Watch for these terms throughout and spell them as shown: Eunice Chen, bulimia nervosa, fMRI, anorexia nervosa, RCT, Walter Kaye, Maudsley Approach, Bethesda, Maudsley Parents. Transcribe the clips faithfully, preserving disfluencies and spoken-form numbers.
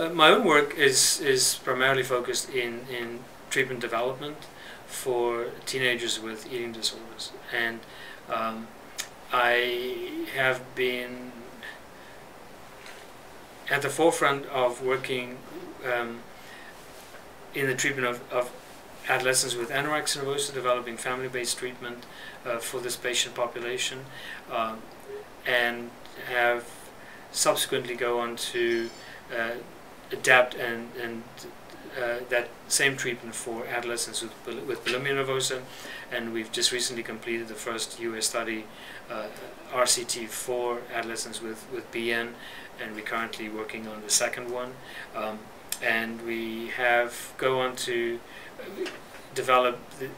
Uh, my own work is is primarily focused in in treatment development for teenagers with eating disorders, and um, I have been at the forefront of working um, in the treatment of, of adolescents with anorexia nervosa, developing family-based treatment uh, for this patient population, um, and have subsequently go on to uh, adapt and, and uh, that same treatment for adolescents with, bul with bulimia nervosa, and we've just recently completed the first U S study, uh, R C T, for adolescents with, with B N, and we're currently working on the second one. Um, and we have go on to develop the,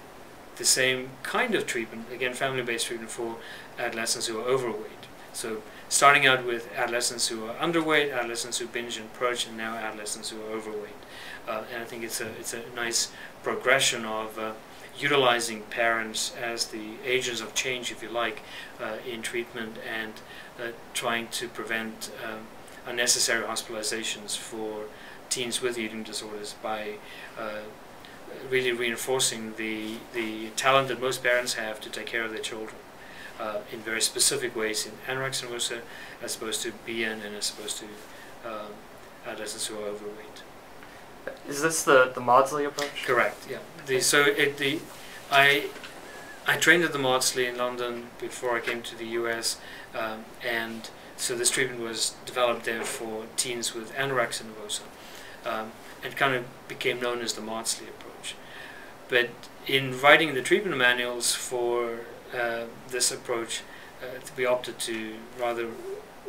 the same kind of treatment, again family-based treatment, for adolescents who are overweight. So starting out with adolescents who are underweight, adolescents who binge and purge, and now adolescents who are overweight. Uh, and I think it's a, it's a nice progression of uh, utilizing parents as the agents of change, if you like, uh, in treatment, and uh, trying to prevent um, unnecessary hospitalizations for teens with eating disorders by uh, really reinforcing the, the talent that most parents have to take care of their children uh, in very specific ways in anorexia nervosa, as opposed to B N, and as opposed to um, adolescents who are overweight. Is this the, the Maudsley approach? Correct, yeah. The, so it, the, I, I trained at the Maudsley in London before I came to the U S, um, and so this treatment was developed there for teens with anorexia nervosa. Um, and kind of became known as the Maudsley approach. But in writing the treatment manuals for uh, this approach, uh, we opted to rather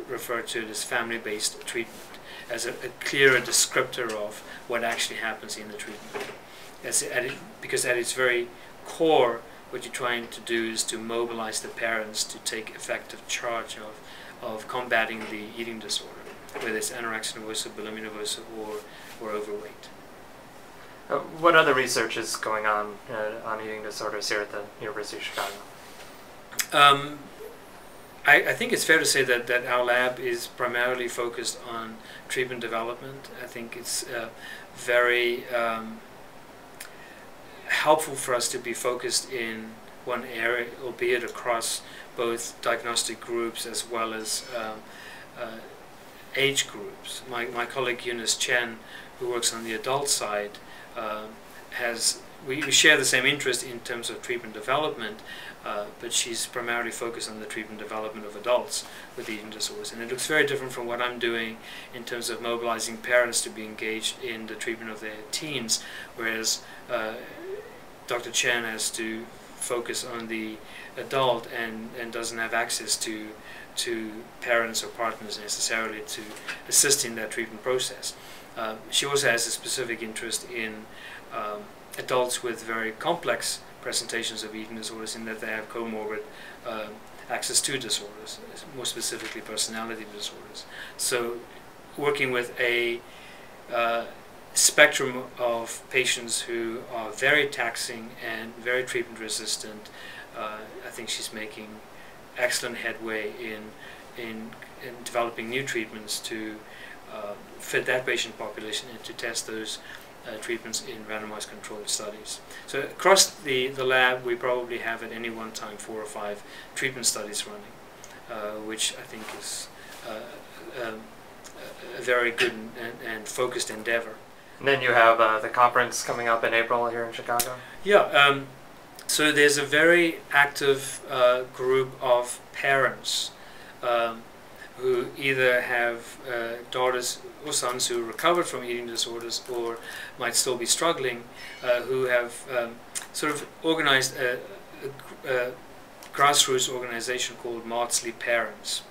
refer to it as family-based treatment, as a, a clearer descriptor of what actually happens in the treatment. As at it, because at its very core, what you're trying to do is to mobilize the parents to take effective charge of, of combating the eating disorder, whether it's anorexia nervosa, bulimia nervosa, or, or overweight. Uh, what other research is going on uh, on eating disorders here at the University of Chicago? Um, I, I think it's fair to say that, that our lab is primarily focused on treatment development. I think it's uh, very um, helpful for us to be focused in one area, albeit across both diagnostic groups as well as um, uh, age groups. My, my colleague Eunice Chen, who works on the adult side, uh, has we, we share the same interest in terms of treatment development, uh, but she's primarily focused on the treatment development of adults with eating disorders. And it looks very different from what I'm doing in terms of mobilizing parents to be engaged in the treatment of their teens, whereas uh, Doctor Chen has to focus on the adult and, and doesn't have access to to parents or partners necessarily to assist in that treatment process. Um, she also has a specific interest in um, adults with very complex presentations of eating disorders, in that they have comorbid uh, access to disorders, more specifically personality disorders. So working with a uh, spectrum of patients who are very taxing and very treatment resistant, uh, I think she's making excellent headway in, in in developing new treatments to uh, fit that patient population and to test those uh, treatments in randomized controlled studies. So across the, the lab, we probably have at any one time four or five treatment studies running, uh, which I think is uh, um, a very good and, and focused endeavor. And then you have uh, the conference coming up in April here in Chicago? Yeah. Um, So there's a very active uh, group of parents um, who either have uh, daughters or sons who recovered from eating disorders or might still be struggling, uh, who have um, sort of organized a, a, a grassroots organization called Maudsley Parents.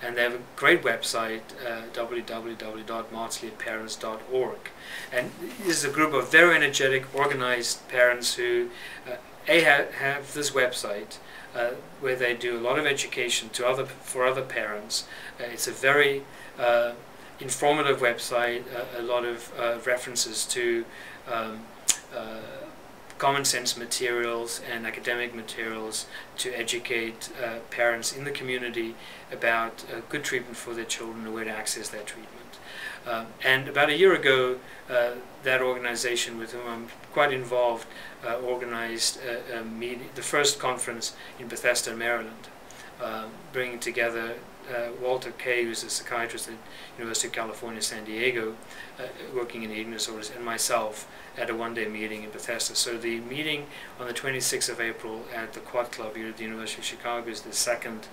And they have a great website, uh, w w w dot maudsley parents dot org. And this is a group of very energetic, organized parents who uh, A, ha have this website uh, where they do a lot of education to other for other parents. Uh, it's a very uh, informative website, uh, a lot of uh, references to um, uh, common sense materials and academic materials to educate uh, parents in the community about uh, good treatment for their children and where to access that treatment. Um, and about a year ago, uh, that organization with whom I'm quite involved uh, organized a, a meeting, the first conference in Bethesda, Maryland, uh, bringing together uh, Walter Kaye, who's a psychiatrist at University of California, San Diego, uh, working in eating disorders, and myself at a one-day meeting in Bethesda. So the meeting on the twenty-sixth of April at the Quad Club here at the University of Chicago is the second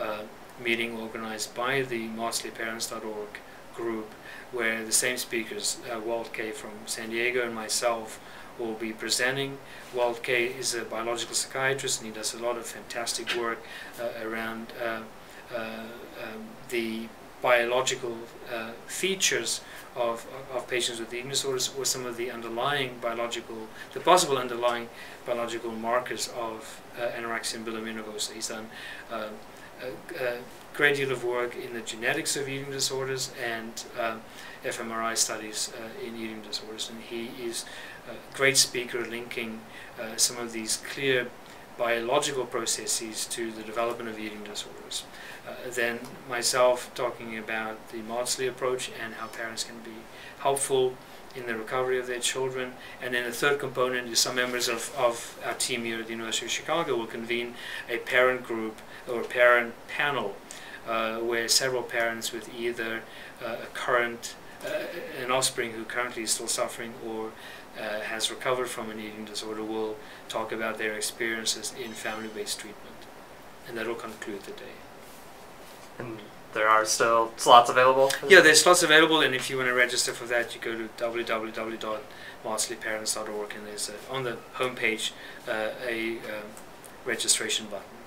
uh, meeting organized by the Maudsley Parents dot org group, where the same speakers, uh, Walt Kaye from San Diego and myself, will be presenting. Walt Kaye is a biological psychiatrist, and he does a lot of fantastic work uh, around uh, uh, um, the biological uh, features of, of patients with eating disorders, or some of the underlying biological, the possible underlying biological markers of uh, anorexia and bulimia nervosa. He's done uh, a, a great deal of work in the genetics of eating disorders and uh, fMRI studies uh, in eating disorders, and he is a great speaker linking uh, some of these clear biological processes to the development of eating disorders. Uh, then myself talking about the Maudsley approach and how parents can be helpful in the recovery of their children. And then the third component is some members of, of our team here at the University of Chicago will convene a parent group or a parent panel uh, where several parents with either uh, a current, uh, an offspring who currently is still suffering or uh, has recovered from an eating disorder will talk about their experiences in family-based treatment. And that will conclude the day. And there are still slots available? Yeah, there's slots available, and if you want to register for that, you go to w w w dot maudsley parents dot org, and there's a, on the homepage uh, a um, registration button.